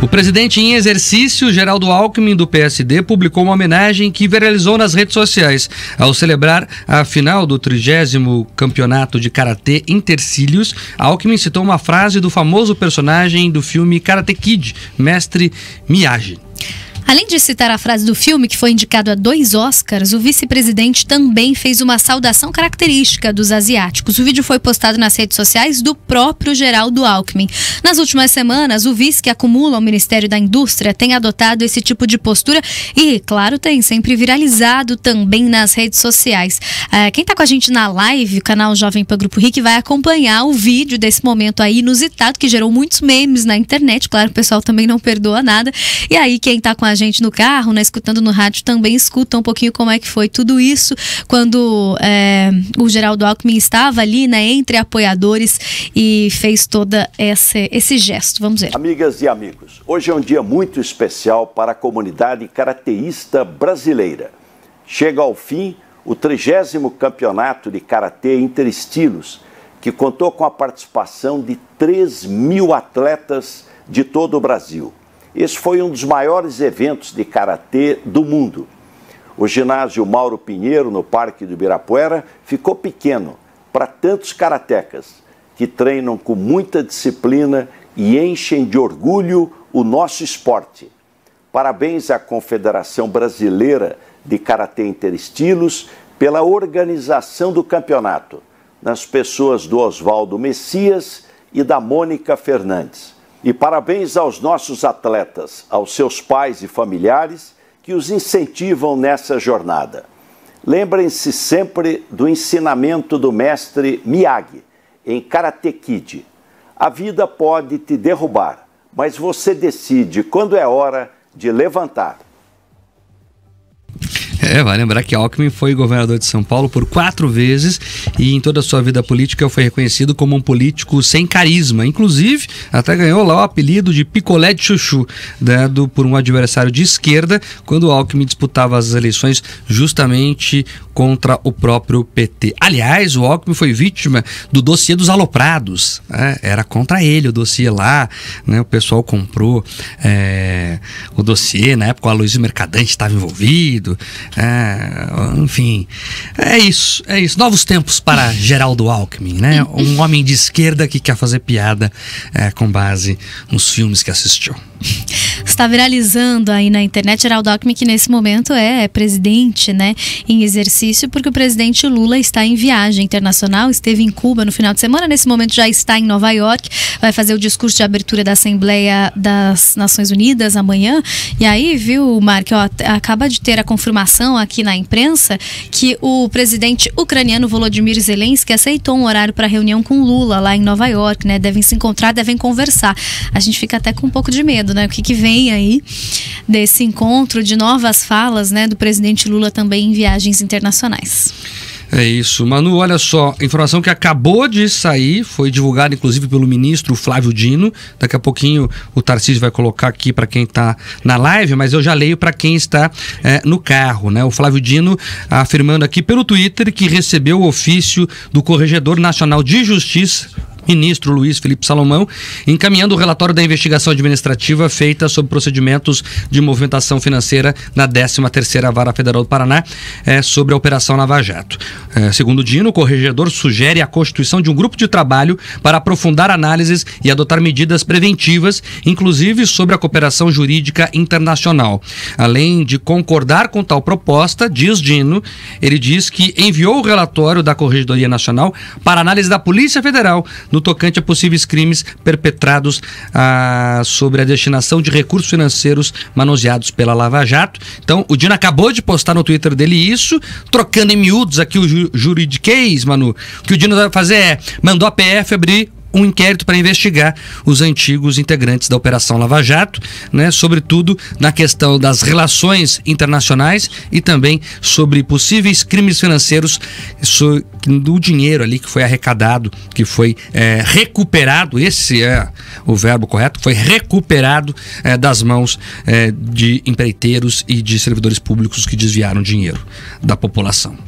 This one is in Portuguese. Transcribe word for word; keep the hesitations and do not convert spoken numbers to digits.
O presidente em exercício, Geraldo Alckmin, do P S D, publicou uma homenagem que viralizou nas redes sociais ao celebrar a final do trigésimo campeonato de Karatê Interestilos. Alckmin citou uma frase do famoso personagem do filme Karate Kid, Mestre Miyagi. Além de citar a frase do filme, que foi indicado a dois Oscars, o vice-presidente também fez uma saudação característica dos asiáticos. O vídeo foi postado nas redes sociais do próprio Geraldo Alckmin. Nas últimas semanas, o vice, que acumula o Ministério da Indústria, tem adotado esse tipo de postura e, claro, tem sempre viralizado também nas redes sociais. Quem está com a gente na live, o canal Jovem Pan Grupo Rick, vai acompanhar o vídeo desse momento aí inusitado, que gerou muitos memes na internet. Claro, o pessoal também não perdoa nada. E aí, quem está com a gente no carro, né, escutando no rádio, também escuta um pouquinho como é que foi tudo isso quando é, o Geraldo Alckmin estava ali, né, entre apoiadores e fez toda essa, esse gesto. Vamos ver. Amigas e amigos, hoje é um dia muito especial para a comunidade karateísta brasileira. Chega ao fim o trigésimo campeonato de Karatê Interestilos, que contou com a participação de três mil atletas de todo o Brasil. Esse foi um dos maiores eventos de karatê do mundo. O ginásio Mauro Pinheiro, no Parque do Ibirapuera, ficou pequeno para tantos karatecas que treinam com muita disciplina e enchem de orgulho o nosso esporte. Parabéns à Confederação Brasileira de Karatê Interestilos pela organização do campeonato, nas pessoas do Oswaldo Messias e da Mônica Fernandes. E parabéns aos nossos atletas, aos seus pais e familiares que os incentivam nessa jornada. Lembrem-se sempre do ensinamento do mestre Miyagi, em Karate Kid. A vida pode te derrubar, mas você decide quando é hora de levantar. É, vai lembrar que Alckmin foi governador de São Paulo por quatro vezes e em toda a sua vida política foi reconhecido como um político sem carisma. Inclusive, até ganhou lá o apelido de picolé de chuchu, dado por um adversário de esquerda, quando Alckmin disputava as eleições justamente contra o próprio P T. Aliás, o Alckmin foi vítima do dossiê dos aloprados, né? Era contra ele o dossiê lá, né? O pessoal comprou é, o dossiê, na época o Aloysio Mercadante estava envolvido. Ah, enfim, é isso, é isso. Novos tempos para Geraldo Alckmin, né? Um homem de esquerda que quer fazer piada é, com base nos filmes que assistiu. Está viralizando aí na internet Geraldo Alckmin, que nesse momento é presidente, né, em exercício, porque o presidente Lula está em viagem internacional, esteve em Cuba no final de semana, nesse momento já está em Nova York, vai fazer o discurso de abertura da Assembleia das Nações Unidas amanhã. E aí, viu, Mark, ó, acaba de ter a confirmação aqui na imprensa que o presidente ucraniano Volodymyr Zelensky aceitou um horário para reunião com Lula lá em Nova York, né? Devem se encontrar, devem conversar. A gente fica até com um pouco de medo, né? O que que vem aí desse encontro, de novas falas, né, do presidente Lula também em viagens internacionais. É isso, Manu, olha só, informação que acabou de sair, foi divulgada inclusive pelo ministro Flávio Dino. Daqui a pouquinho o Tarcísio vai colocar aqui para quem está na live, mas eu já leio para quem está é, no carro, né? O Flávio Dino afirmando aqui pelo Twitter que recebeu o ofício do Corregedor Nacional de Justiça, ministro Luiz Felipe Salomão, encaminhando o relatório da investigação administrativa feita sobre procedimentos de movimentação financeira na décima terceira Vara Federal do Paraná, é, sobre a Operação Lava Jato. É, segundo Dino, o corregedor sugere a constituição de um grupo de trabalho para aprofundar análises e adotar medidas preventivas, inclusive sobre a cooperação jurídica internacional. Além de concordar com tal proposta, diz Dino, ele diz que enviou o relatório da Corregedoria Nacional para análise da Polícia Federal no no tocante a possíveis crimes perpetrados ah, sobre a destinação de recursos financeiros manuseados pela Lava Jato. Então, o Dino acabou de postar no Twitter dele isso, trocando em miúdos aqui o ju juridiquês, Manu. O que o Dino vai fazer é, mandou a P F abrir um inquérito para investigar os antigos integrantes da Operação Lava Jato, né, sobretudo na questão das relações internacionais e também sobre possíveis crimes financeiros do dinheiro ali que foi arrecadado, que foi é, recuperado, esse é o verbo correto, foi recuperado é, das mãos é, de empreiteiros e de servidores públicos que desviaram dinheiro da população.